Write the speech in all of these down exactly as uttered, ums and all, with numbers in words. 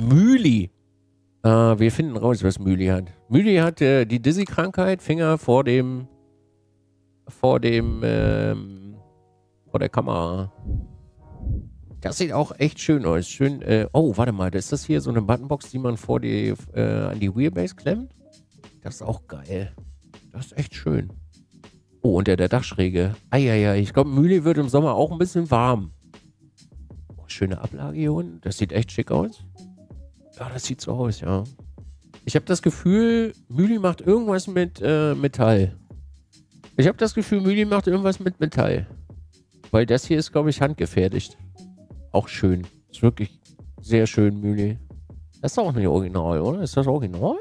Mühli. Äh, wir finden raus, was Mühli hat. Mühli hat äh, die Dizzy-Krankheit, Finger vor dem, vor dem, ähm, vor der Kamera. Das sieht auch echt schön aus. Schön, äh, oh, warte mal, ist das hier so eine Buttonbox, die man vor die, äh, an die Wheelbase klemmt? Das ist auch geil. Das ist echt schön. Oh, unter der Dachschräge. Eieiei, ich glaube, Mühli wird im Sommer auch ein bisschen warm. Oh, schöne Ablage hier unten. Das sieht echt schick aus. Ja, das sieht so aus, ja. Ich habe das Gefühl, Mühli macht irgendwas mit äh, Metall. Ich habe das Gefühl, Mühli macht irgendwas mit Metall. Weil das hier ist, glaube ich, handgefertigt. Auch schön. Ist wirklich sehr schön, Mühli. Das ist auch nicht original, oder? Ist das original?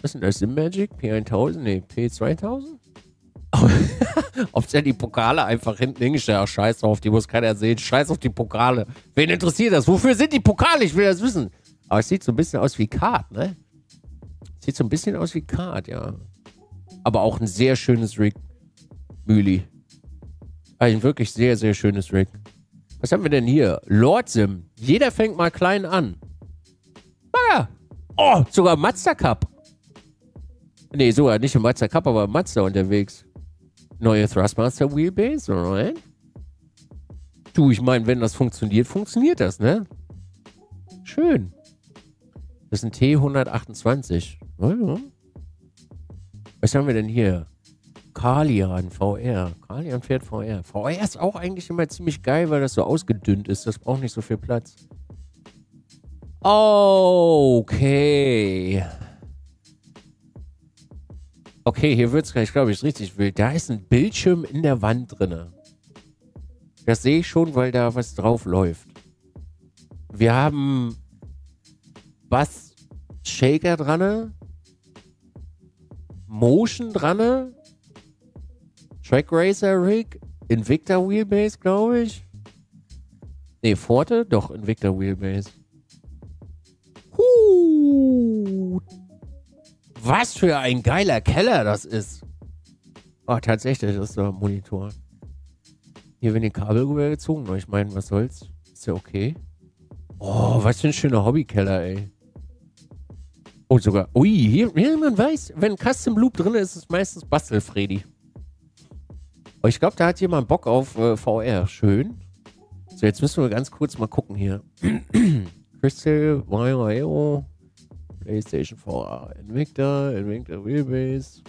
Was ist denn das? Simmagic? P tausend? Nee, P zweitausend? Ob ja die Pokale einfach hinten hingestellt. Ach, scheiß drauf, die muss keiner sehen. Scheiß auf die Pokale. Wen interessiert das? Wofür sind die Pokale? Ich will das wissen. Aber es sieht so ein bisschen aus wie Kart, ne? Sieht so ein bisschen aus wie Kart, ja. Aber auch ein sehr schönes Rig. Mühli. Ein wirklich sehr, sehr schönes Rig. Was haben wir denn hier? Lord Sim. Jeder fängt mal klein an. Ah, oh, sogar Mazda Cup. Nee, sogar nicht im Mazda Cup, aber im Mazda unterwegs. Neue Thrustmaster Wheelbase, alright. Du, ich meine, wenn das funktioniert, funktioniert das, ne? Schön. Das ist ein T hundertachtundzwanzig. Also. Was haben wir denn hier? Kilian V R. Kilian fährt V R. V R ist auch eigentlich immer ziemlich geil, weil das so ausgedünnt ist. Das braucht nicht so viel Platz. Okay. Okay, hier wird es gleich, glaube ich, richtig wild. Da ist ein Bildschirm in der Wand drin. Das sehe ich schon, weil da was drauf läuft. Wir haben Bass Shaker dran. Motion dran. Track Racer Rig. Invicta Wheelbase, glaube ich. Ne, Forte? Doch, Invicta Wheelbase. Huh. Was für ein geiler Keller das ist. Oh, tatsächlich, das ist der Monitor. Hier werden die Kabel rübergezogen. Ich meine, was soll's? Ist ja okay. Oh, was für ein schöner Hobbykeller, ey. Oh, sogar. Ui, hier, hier, man weiß, wenn Custom Loop drin ist, ist es meistens Bastelfredi. Oh, ich glaube, da hat jemand Bock auf äh, V R. Schön. So, jetzt müssen wir ganz kurz mal gucken hier. Crystal, Mario, Playstation V R, Invicta, Invicta Wheelbase,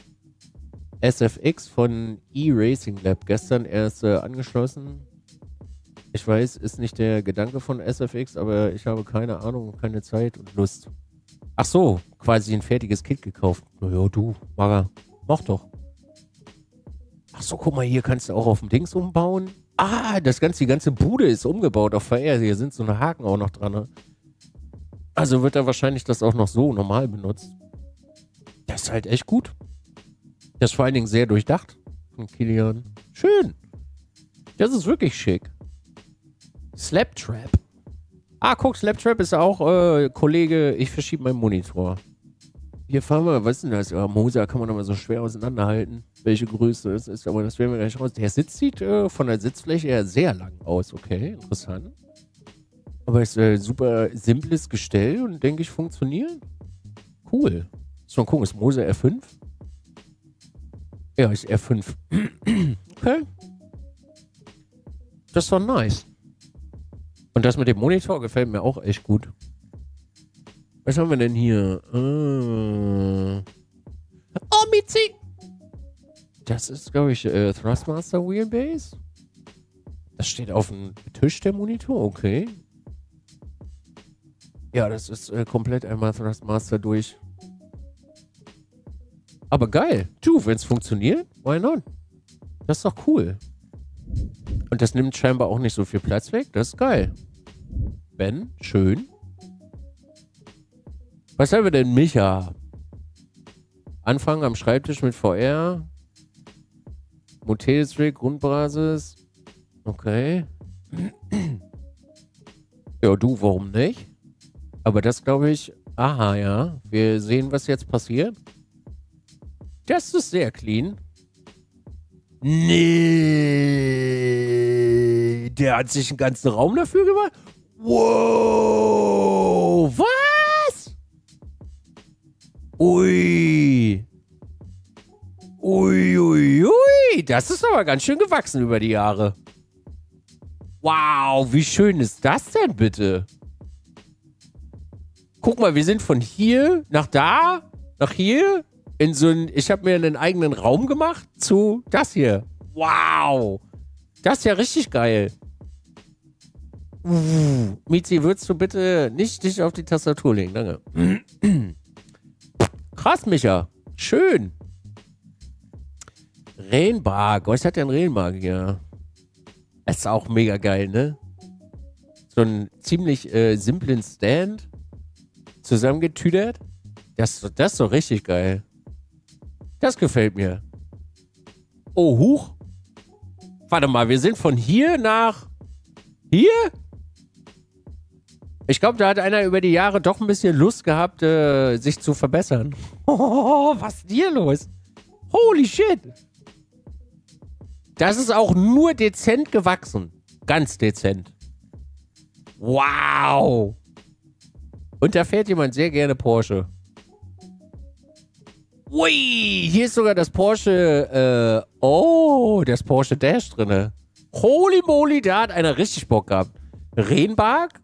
S F X von E-Racing Lab, gestern erst äh, angeschlossen. Ich weiß, ist nicht der Gedanke von S F X, aber ich habe keine Ahnung, keine Zeit und Lust. Ach so, quasi ein fertiges Kit gekauft. Naja, du, Maga, mach doch. Ach so, guck mal, hier kannst du auch auf dem Dings umbauen. Ah, das ganze, die ganze Bude ist umgebaut auf V R. Hier sind so eine Haken auch noch dran, ne? Also wird er wahrscheinlich das auch noch so normal benutzt. Das ist halt echt gut. Das ist vor allen Dingen sehr durchdacht von Kilian. Schön. Das ist wirklich schick. Slaptrap. Ah, guck, Slaptrap ist auch, äh, Kollege, ich verschiebe meinen Monitor. Hier fahren wir, was ist denn das? Ja, Mosa kann man aber so schwer auseinanderhalten, welche Größe es ist, aber das werden wir gleich raus. Der Sitz sieht äh, von der Sitzfläche her sehr lang aus. Okay, interessant. Aber es ist ein super simples Gestell und denke ich funktioniert. Cool. So, mal gucken, ist Mosa R fünf? Ja, ist R fünf. Okay. Das war nice. Und das mit dem Monitor gefällt mir auch echt gut. Was haben wir denn hier? Äh oh, Mizi! Das ist, glaube ich, äh, Thrustmaster Wheelbase. Das steht auf dem Tisch, der Monitor. Okay. Ja, das ist äh, komplett einmal Thrustmaster durch. Aber geil. Du, wenn es funktioniert, why not? Das ist doch cool. Und das nimmt scheinbar auch nicht so viel Platz weg. Das ist geil. Ben, schön. Was haben wir denn, Micha? Anfang am Schreibtisch mit V R. Motelstrick, Grundbasis. Okay. Ja, du, warum nicht? Aber das glaube ich... Aha, ja. Wir sehen, was jetzt passiert. Das ist sehr clean. Nee. Der hat sich einen ganzen Raum dafür gemacht? Wow. Ui. Ui, ui, ui. Das ist aber ganz schön gewachsen über die Jahre. Wow, wie schön ist das denn bitte? Guck mal, wir sind von hier nach da, nach hier, in so ein, ich habe mir einen eigenen Raum gemacht, zu das hier. Wow, das ist ja richtig geil. Uh, Mizi, würdest du bitte nicht dich auf die Tastatur legen? Danke. Krass, Micha. Schön. Rainbark. Was hat denn Rainbark? Ja. Das ist auch mega geil, ne? So einen ziemlich äh, simplen Stand. Zusammengetüdert. Das, das ist doch richtig geil. Das gefällt mir. Oh, huch. Warte mal, wir sind von hier nach hier? Ich glaube, da hat einer über die Jahre doch ein bisschen Lust gehabt, äh, sich zu verbessern. Oh, was ist hier los? Holy shit. Das ist auch nur dezent gewachsen. Ganz dezent. Wow. Und da fährt jemand sehr gerne Porsche. Ui, hier ist sogar das Porsche, äh, oh, das Porsche Dash drin. Holy moly, da hat einer richtig Bock gehabt. Rainbark?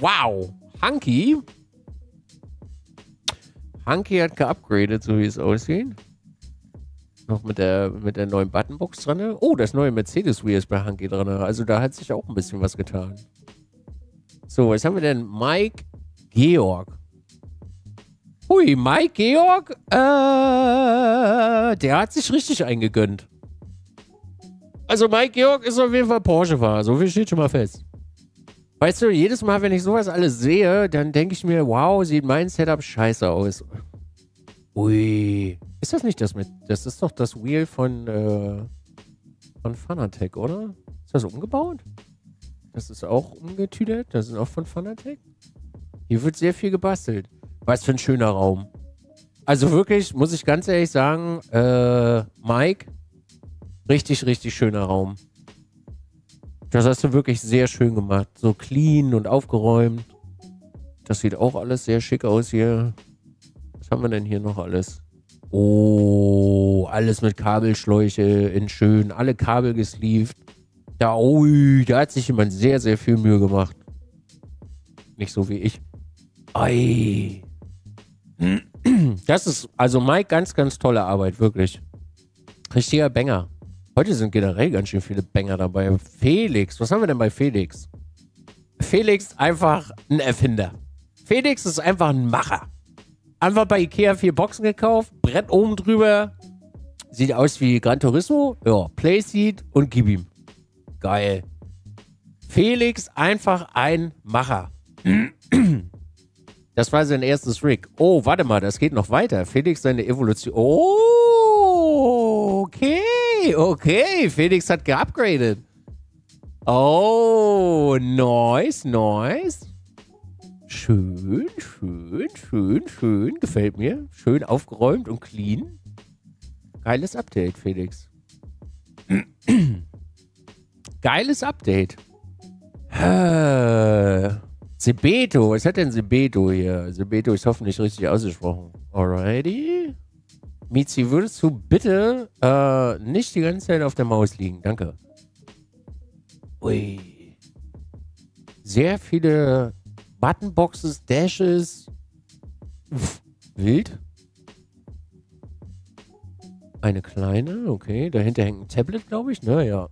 Wow. Hunky? Hunky hat geupgradet, so wie es aussieht. Noch mit der, mit der neuen Buttonbox dran. Oh, das neue Mercedes Wheels bei Hunky dran. Also da hat sich auch ein bisschen was getan. So, was haben wir denn? Mike Georg. Hui, Mike Georg, äh, der hat sich richtig eingegönnt. Also Mike Georg ist auf jeden Fall Porsche-Fahrer, so viel steht schon mal fest. Weißt du, jedes Mal, wenn ich sowas alles sehe, dann denke ich mir, wow, sieht mein Setup scheiße aus. Ui, ist das nicht das mit, das ist doch das Wheel von, äh, von Fanatec, oder? Ist das umgebaut? Das ist auch umgetüdert, das sind auch von Fanatec. Hier wird sehr viel gebastelt. Was für ein schöner Raum. Also wirklich, muss ich ganz ehrlich sagen, äh, Mike, richtig, richtig schöner Raum. Das hast du wirklich sehr schön gemacht. So clean und aufgeräumt. Das sieht auch alles sehr schick aus hier. Was haben wir denn hier noch alles? Oh, alles mit Kabelschläuche in schön. Alle Kabel gesleeved. Da, ui, da hat sich jemand sehr, sehr viel Mühe gemacht. Nicht so wie ich. Ei. Das ist, also Mike, ganz, ganz tolle Arbeit, wirklich. Richtiger Banger. Heute sind generell ganz schön viele Banger dabei. Felix, was haben wir denn bei Felix? Felix, einfach ein Erfinder. Felix ist einfach ein Macher. Einfach bei Ikea vier Boxen gekauft, Brett oben drüber. Sieht aus wie Gran Turismo. Ja, Playseat und gib ihm. Geil. Felix, einfach ein Macher. Das war sein erstes Rig. Oh, warte mal, das geht noch weiter. Felix, seine Evolution. Oh, okay, okay. Felix hat geupgradet. Oh, nice, nice. Schön, schön, schön, schön. Gefällt mir. Schön aufgeräumt und clean. Geiles Update, Felix. Geiles Update. Sebeto, was hat denn Sebeto hier? Sebeto ist hoffentlich richtig ausgesprochen. Alrighty. Mizi, würdest du bitte äh, nicht die ganze Zeit auf der Maus liegen? Danke. Ui. Sehr viele Buttonboxes, Dashes. Pff, wild. Eine kleine, okay. Dahinter hängt ein Tablet, glaube ich. Naja.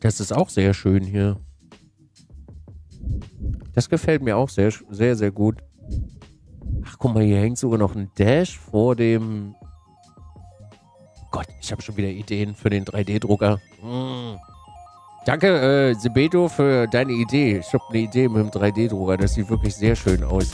Das ist auch sehr schön hier. Das gefällt mir auch sehr, sehr, sehr gut. Ach, guck mal, hier hängt sogar noch ein Dash vor dem... Oh Gott, ich habe schon wieder Ideen für den drei D-Drucker. Mm. Danke, äh, Sebeto, für deine Idee. Ich habe eine Idee mit dem drei D-Drucker. Das sieht wirklich sehr schön aus.